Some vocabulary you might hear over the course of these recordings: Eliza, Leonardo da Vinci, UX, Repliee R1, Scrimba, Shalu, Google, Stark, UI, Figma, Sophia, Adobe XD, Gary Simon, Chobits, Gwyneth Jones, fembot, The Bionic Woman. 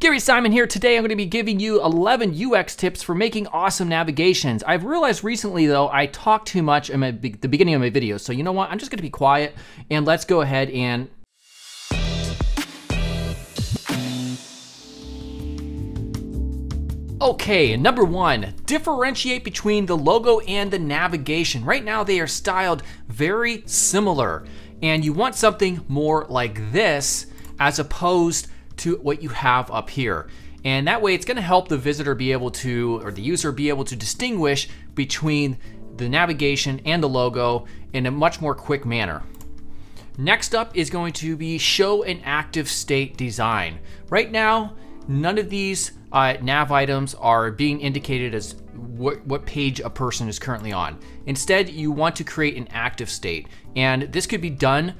Gary Simon here. Today I'm going to be giving you 11 UX tips for making awesome navigations. I've realized recently though, I talk too much at the beginning of my videos. So you know what, I'm just going to be quiet and let's go ahead and okay, number one, differentiate between the logo and the navigation. Right now they are styled very similar and you want something more like this as opposed to what you have up here. And that way it's gonna help the visitor be able to, or the user be able to distinguish between the navigation and the logo in a much more quick manner. Next up is going to be show an active state design. Right now, none of these nav items are being indicated as what page a person is currently on. Instead, you want to create an active state. And this could be done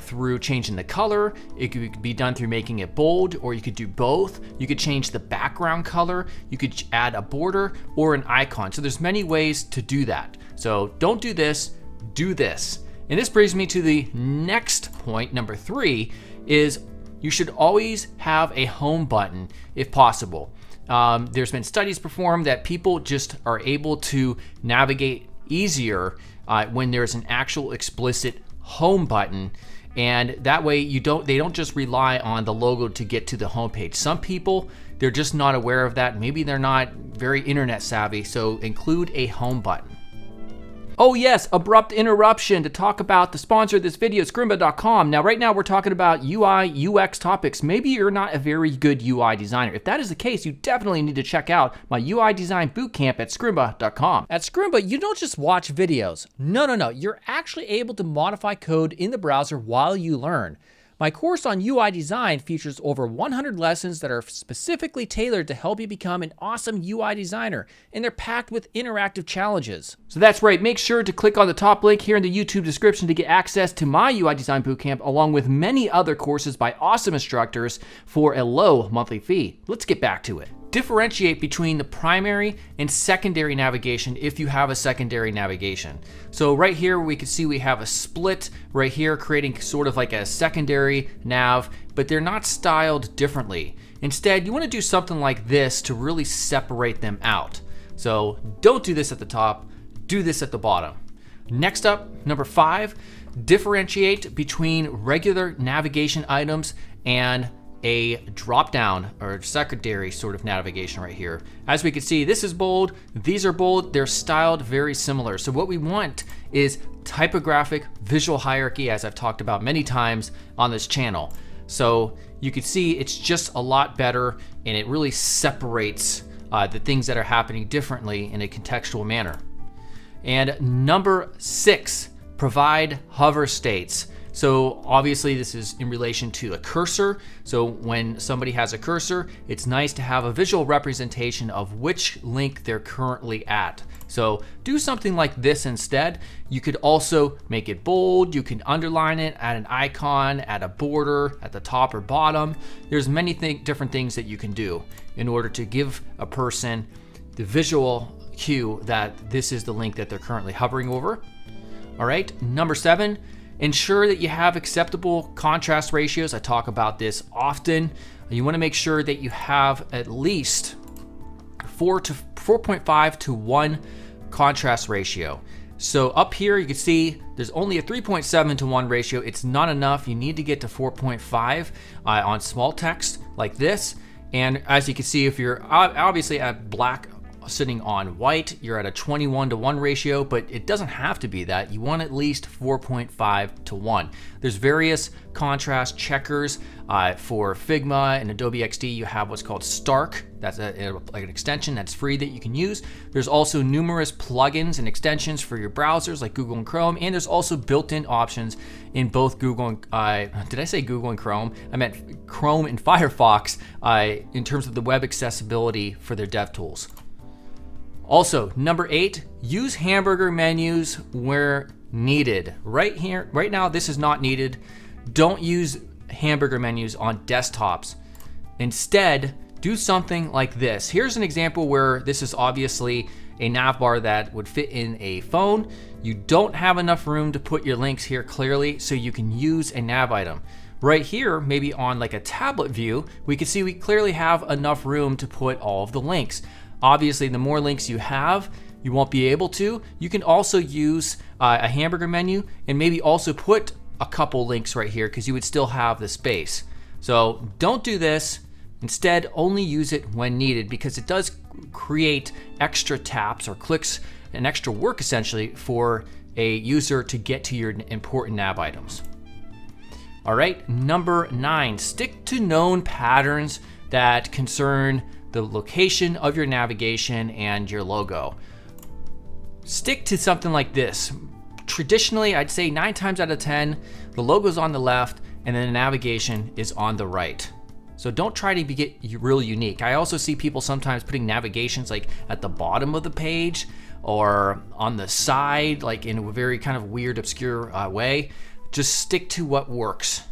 through changing the color, it could be done through making it bold, or you could do both. You could change the background color, you could add a border or an icon. So there's many ways to do that. So don't do this, do this. And this brings me to the next point, number three, is you should always have a home button if possible. There's been studies performed that people just are able to navigate easier when there's an actual explicit home button, and that way they don't just rely on the logo to get to the home page. Some people, they're just not aware of that. Maybe they're not very internet savvy, so include a home button. Oh yes, abrupt interruption to talk about the sponsor of this video, Scrimba.com. Now right now we're talking about UI, UX topics. Maybe you're not a very good UI designer. If that is the case, you definitely need to check out my UI design bootcamp at Scrimba.com. At Scrimba, you don't just watch videos. No. You're actually able to modify code in the browser while you learn. My course on UI design features over 100 lessons that are specifically tailored to help you become an awesome UI designer, and they're packed with interactive challenges. So that's right, make sure to click on the top link here in the YouTube description to get access to my UI Design Bootcamp along with many other courses by awesome instructors for a low monthly fee. Let's get back to it. Differentiate between the primary and secondary navigation if you have a secondary navigation. So right here we can see we have a split right here creating sort of like a secondary nav, but they're not styled differently. Instead, you want to do something like this to really separate them out. So don't do this at the top, do this at the bottom. Next up, number five, differentiate between regular navigation items and a drop down or secondary sort of navigation right here. As we can see, this is bold, these are bold, they're styled very similar. So what we want is typographic visual hierarchy, as I've talked about many times on this channel. So you can see it's just a lot better and it really separates the things that are happening differently in a contextual manner. And number six, provide hover states. So obviously this is in relation to a cursor. So when somebody has a cursor, it's nice to have a visual representation of which link they're currently at. So do something like this instead. You could also make it bold. You can underline it, add an icon, add a border at the top or bottom. There's many different things that you can do in order to give a person the visual cue that this is the link that they're currently hovering over. All right, number seven, ensure that you have acceptable contrast ratios. I talk about this often. You want to make sure that you have at least 4.5 to 1 contrast ratio. So up here you can see there's only a 3.7 to 1 ratio. It's not enough. You need to get to 4.5 on small text like this. And as you can see, if you're obviously at black sitting on white, you're at a 21:1 ratio, but it doesn't have to be that. You want at least 4.5:1. There's various contrast checkers for Figma and Adobe XD. You have what's called Stark. That's like an extension that's free that you can use. There's also numerous plugins and extensions for your browsers like Google and Chrome, and there's also built-in options in both Google and, did I say Google and Chrome? I meant Chrome and Firefox in terms of the web accessibility for their dev tools. Also, number eight, use hamburger menus where needed. Right here, right now, this is not needed. Don't use hamburger menus on desktops. Instead, do something like this. Here's an example where this is obviously a nav bar that would fit in a phone. You don't have enough room to put your links here clearly, so you can use a nav item. Right here, maybe on like a tablet view, we can see we clearly have enough room to put all of the links. Obviously, the more links you have, you won't be able to. You can also use a hamburger menu and maybe also put a couple links right here because you would still have the space. So don't do this. Instead, only use it when needed because it does create extra taps or clicks and extra work essentially for a user to get to your important nav items. All right, number 9, stick to known patterns that concern the location of your navigation and your logo. Stick to something like this. Traditionally, I'd say 9 times out of 10, the logo's on the left and then the navigation is on the right. So don't try to get real unique. I also see people sometimes putting navigations like at the bottom of the page or on the side, like in a very kind of weird, obscure way. Just stick to what works.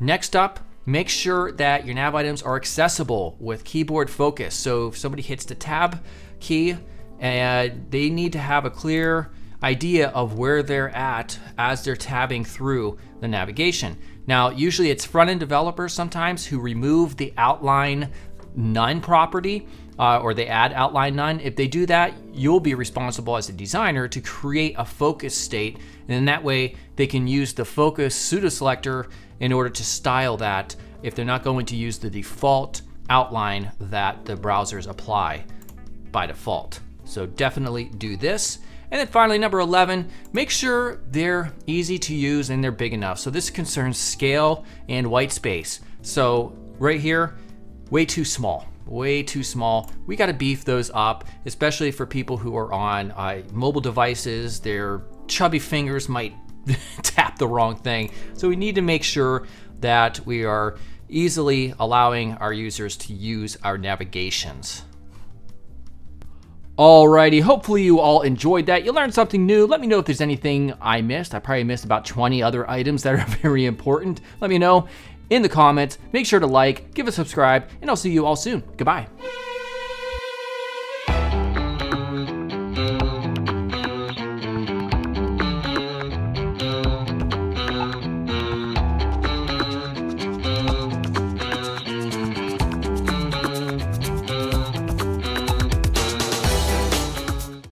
Next up, make sure that your nav items are accessible with keyboard focus. So if somebody hits the tab key, they need to have a clear idea of where they're at as they're tabbing through the navigation. Now, usually it's front-end developers sometimes who remove the outline none property or they add outline none. If they do that, you'll be responsible as a designer to create a focus state, and then that way they can use the focus pseudo selector in order to style that if they're not going to use the default outline that the browsers apply by default. So definitely do this. And then finally, number 11, make sure they're easy to use and they're big enough. So this concerns scale and white space. So right here, way too small. We got to beef those up, especially for people who are on mobile devices. Their chubby fingers might tap the wrong thing. So we need to make sure that we are easily allowing our users to use our navigations. Alrighty, hopefully you all enjoyed that. You learned something new. Let me know if there's anything I missed. I probably missed about 20 other items that are very important. Let me know in the comments. Make sure to like, give a subscribe, and I'll see you all soon. Goodbye.